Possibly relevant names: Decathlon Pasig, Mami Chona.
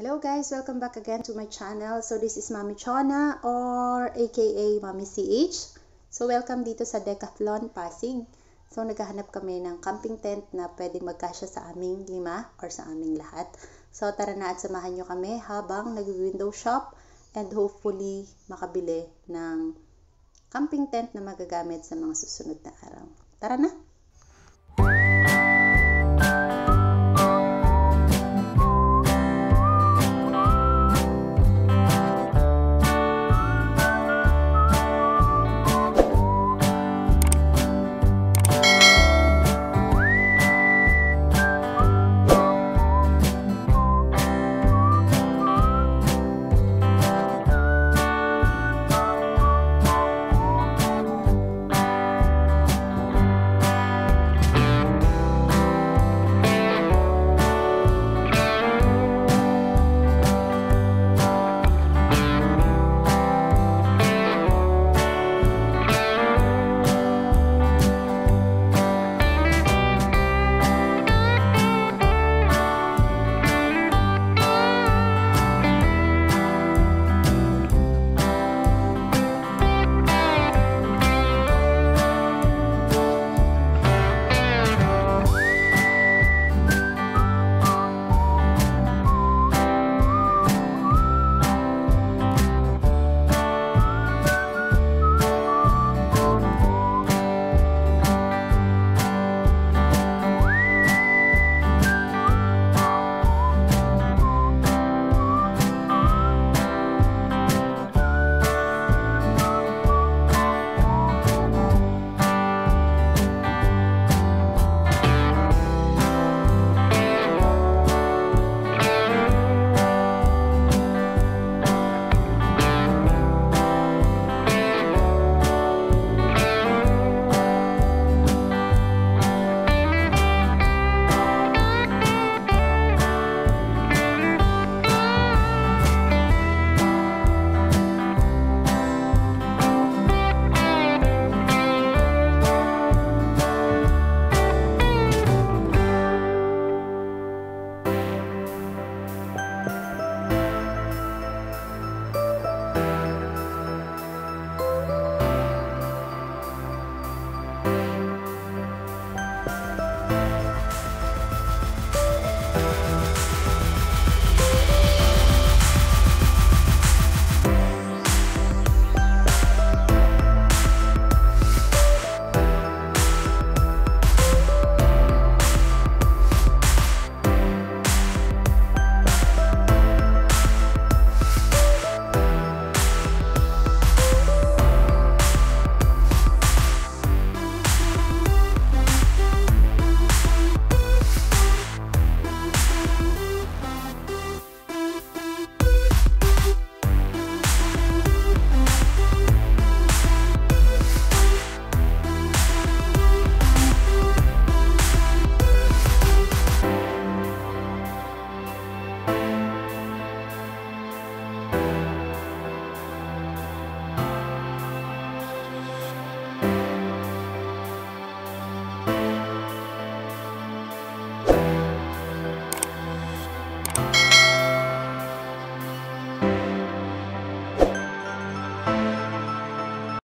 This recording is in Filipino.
Hello guys! Welcome back again to my channel. So this is Mami Chona or aka Mami CH. So welcome dito sa Decathlon Pasig. So naghahanap kami ng camping tent na pwedeng magkasya sa aming lima or sa aming lahat. So tara na at samahan nyo kami habang nag-window shop and hopefully makabili ng camping tent na magagamit sa mga susunod na araw. Tara na!